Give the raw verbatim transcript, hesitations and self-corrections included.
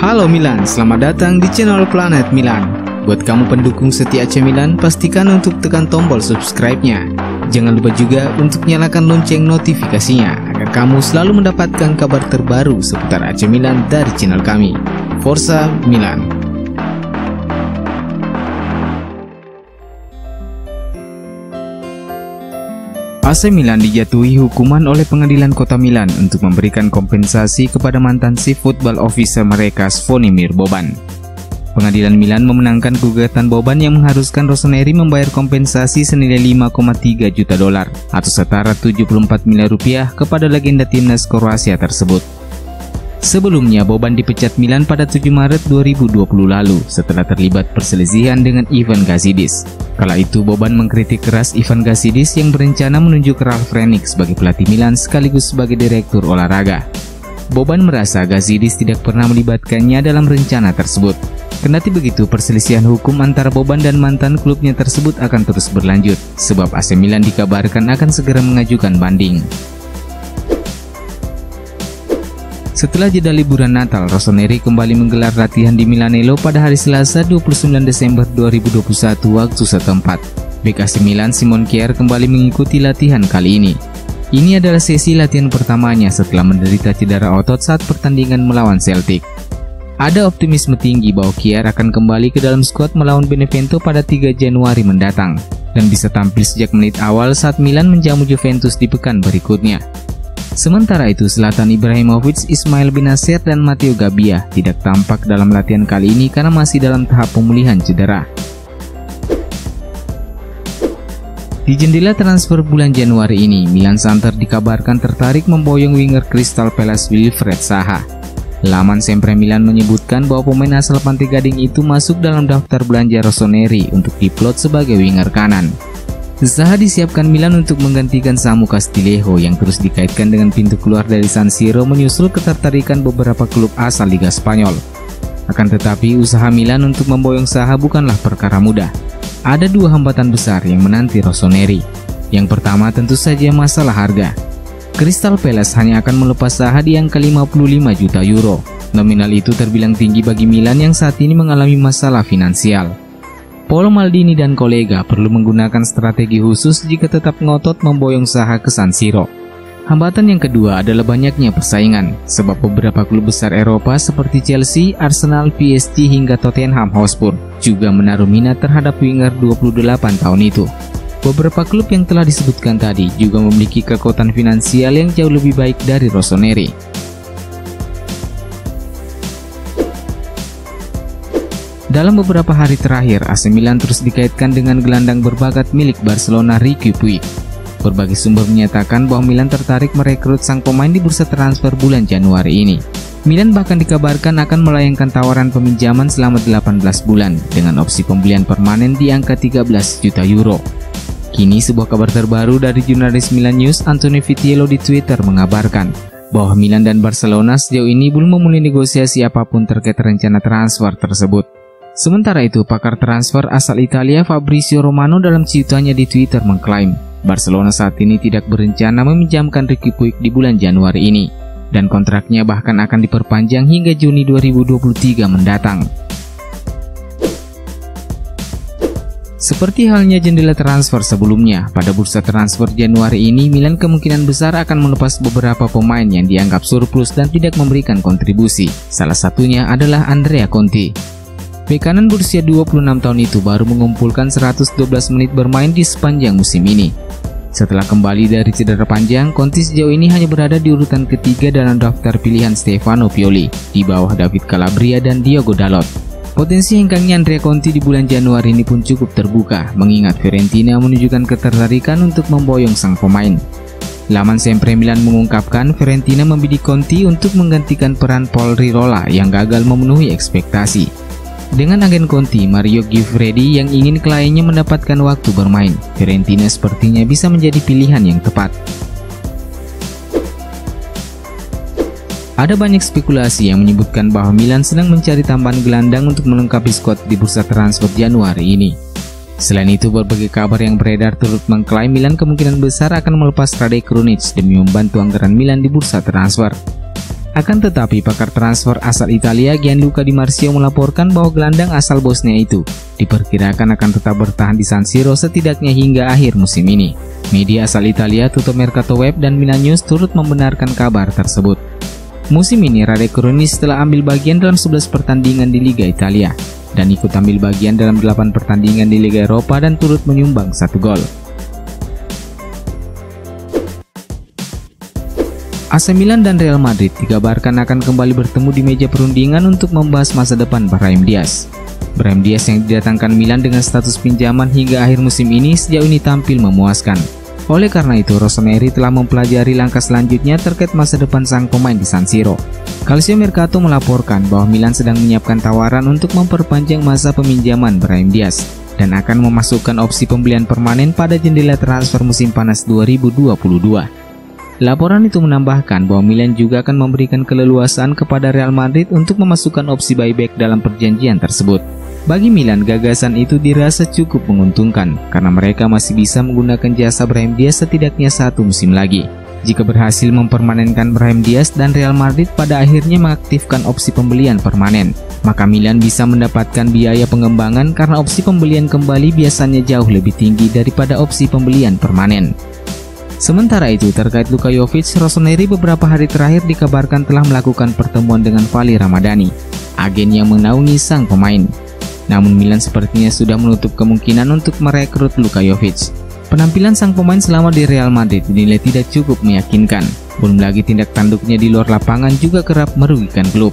Halo Milan, selamat datang di channel Planet Milan. Buat kamu pendukung setia A C Milan, pastikan untuk tekan tombol subscribe-nya. Jangan lupa juga untuk nyalakan lonceng notifikasinya, agar kamu selalu mendapatkan kabar terbaru seputar A C Milan dari channel kami. Forza Milan. A C Milan dijatuhi hukuman oleh pengadilan kota Milan untuk memberikan kompensasi kepada mantan chief football officer mereka, Zvonimir Boban. Pengadilan Milan memenangkan gugatan Boban yang mengharuskan Rossoneri membayar kompensasi senilai lima koma tiga juta dolar atau setara tujuh puluh empat miliar rupiah kepada legenda timnas Kroasia tersebut. Sebelumnya, Boban dipecat Milan pada tujuh Maret dua ribu dua puluh lalu setelah terlibat perselisihan dengan Ivan Gazidis. Kala itu, Boban mengkritik keras Ivan Gazidis yang berencana menunjuk Ralf Renick sebagai pelatih Milan sekaligus sebagai direktur olahraga. Boban merasa Gazidis tidak pernah melibatkannya dalam rencana tersebut. Kendati begitu, perselisihan hukum antara Boban dan mantan klubnya tersebut akan terus berlanjut, sebab A C Milan dikabarkan akan segera mengajukan banding. Setelah jeda liburan Natal, Rossoneri kembali menggelar latihan di Milanello pada hari Selasa dua puluh sembilan Desember dua ribu dua puluh satu waktu setempat. Bek A C Milan Simon Kjaer kembali mengikuti latihan kali ini. Ini adalah sesi latihan pertamanya setelah menderita cedera otot saat pertandingan melawan Celtic. Ada optimisme tinggi bahwa Kjaer akan kembali ke dalam skuad melawan Benevento pada tiga Januari mendatang dan bisa tampil sejak menit awal saat Milan menjamu Juventus di pekan berikutnya. Sementara itu, Zlatan Ibrahimovic, Ismael Bennacer, dan Matteo Gabbia tidak tampak dalam latihan kali ini karena masih dalam tahap pemulihan cedera. Di jendela transfer bulan Januari ini, Milan Santer dikabarkan tertarik memboyong winger Crystal Palace Wilfried Zaha. Laman Sempre Milan menyebutkan bahwa pemain asal Pantai Gading itu masuk dalam daftar belanja Rossoneri untuk diplot sebagai winger kanan. Zaha disiapkan Milan untuk menggantikan Samu Castilejo yang terus dikaitkan dengan pintu keluar dari San Siro menyusul ketertarikan beberapa klub asal Liga Spanyol. Akan tetapi, usaha Milan untuk memboyong Zaha bukanlah perkara mudah. Ada dua hambatan besar yang menanti Rossoneri. Yang pertama tentu saja masalah harga. Crystal Palace hanya akan melepas Zaha di angka lima puluh lima juta euro. Nominal itu terbilang tinggi bagi Milan yang saat ini mengalami masalah finansial. Paulo Maldini dan kolega perlu menggunakan strategi khusus jika tetap ngotot memboyong Zaha ke San Siro. Hambatan yang kedua adalah banyaknya persaingan, sebab beberapa klub besar Eropa seperti Chelsea, Arsenal, P S G hingga Tottenham Hotspur juga menaruh minat terhadap winger dua puluh delapan tahun itu. Beberapa klub yang telah disebutkan tadi juga memiliki kekuatan finansial yang jauh lebih baik dari Rossoneri. Dalam beberapa hari terakhir, A C Milan terus dikaitkan dengan gelandang berbakat milik Barcelona, Riqui Puig. Berbagai sumber menyatakan bahwa Milan tertarik merekrut sang pemain di bursa transfer bulan Januari ini. Milan bahkan dikabarkan akan melayangkan tawaran peminjaman selama delapan belas bulan dengan opsi pembelian permanen di angka tiga belas juta euro. Kini sebuah kabar terbaru dari jurnalis Milan News Antony Vitiello di Twitter mengabarkan bahwa Milan dan Barcelona sejauh ini belum memulai negosiasi apapun terkait rencana transfer tersebut. Sementara itu, pakar transfer asal Italia Fabrizio Romano dalam cuitannya di Twitter mengklaim Barcelona saat ini tidak berencana meminjamkan Riqui Puig di bulan Januari ini dan kontraknya bahkan akan diperpanjang hingga Juni dua ribu dua puluh tiga mendatang. Seperti halnya jendela transfer sebelumnya, pada bursa transfer Januari ini Milan kemungkinan besar akan melepas beberapa pemain yang dianggap surplus dan tidak memberikan kontribusi. Salah satunya adalah Andrea Conti. Bek kanan berusia dua puluh enam tahun itu baru mengumpulkan seratus dua belas menit bermain di sepanjang musim ini. Setelah kembali dari cedera panjang, Conti sejauh ini hanya berada di urutan ketiga dalam daftar pilihan Stefano Pioli, di bawah David Calabria dan Diogo Dalot. Potensi hengkangnya Andrea Conti di bulan Januari ini pun cukup terbuka, mengingat Fiorentina menunjukkan ketertarikan untuk memboyong sang pemain. Laman Sempre Milan mengungkapkan Fiorentina membidik Conti untuk menggantikan peran Paul Rirola yang gagal memenuhi ekspektasi. Dengan agen Conti, Mario Giuffredi yang ingin kliennya mendapatkan waktu bermain, Fiorentina sepertinya bisa menjadi pilihan yang tepat. Ada banyak spekulasi yang menyebutkan bahwa Milan sedang mencari tambahan gelandang untuk melengkapi skuad di bursa transfer Januari ini. Selain itu, berbagai kabar yang beredar turut mengklaim Milan kemungkinan besar akan melepas Rade Krunic demi membantu anggaran Milan di bursa transfer. Akan tetapi, pakar transfer asal Italia Gianluca Di Marzio melaporkan bahwa gelandang asal Bosnia itu diperkirakan akan tetap bertahan di San Siro setidaknya hingga akhir musim ini. Media asal Italia Tuttomercato Web dan Milan News turut membenarkan kabar tersebut. Musim ini Rade Krunic telah ambil bagian dalam sebelas pertandingan di Liga Italia dan ikut ambil bagian dalam delapan pertandingan di Liga Eropa dan turut menyumbang satu gol. A C Milan dan Real Madrid dikabarkan akan kembali bertemu di meja perundingan untuk membahas masa depan Brahim Diaz. Brahim Diaz yang didatangkan Milan dengan status pinjaman hingga akhir musim ini sejauh ini tampil memuaskan. Oleh karena itu, Rossoneri telah mempelajari langkah selanjutnya terkait masa depan sang pemain di San Siro. Calcio Mercato melaporkan bahwa Milan sedang menyiapkan tawaran untuk memperpanjang masa peminjaman Brahim Diaz dan akan memasukkan opsi pembelian permanen pada jendela transfer musim panas dua ribu dua puluh dua. Laporan itu menambahkan bahwa Milan juga akan memberikan keleluasaan kepada Real Madrid untuk memasukkan opsi buyback dalam perjanjian tersebut. Bagi Milan, gagasan itu dirasa cukup menguntungkan karena mereka masih bisa menggunakan jasa Brahim Diaz setidaknya satu musim lagi. Jika berhasil mempermanenkan Brahim Diaz dan Real Madrid pada akhirnya mengaktifkan opsi pembelian permanen, maka Milan bisa mendapatkan biaya pengembangan karena opsi pembelian kembali biasanya jauh lebih tinggi daripada opsi pembelian permanen. Sementara itu, terkait Luka Jovic, Rossoneri beberapa hari terakhir dikabarkan telah melakukan pertemuan dengan Vali Ramadani, agen yang menaungi sang pemain. Namun Milan sepertinya sudah menutup kemungkinan untuk merekrut Luka Jovic. Penampilan sang pemain selama di Real Madrid dinilai tidak cukup meyakinkan, belum lagi tindak tanduknya di luar lapangan juga kerap merugikan klub.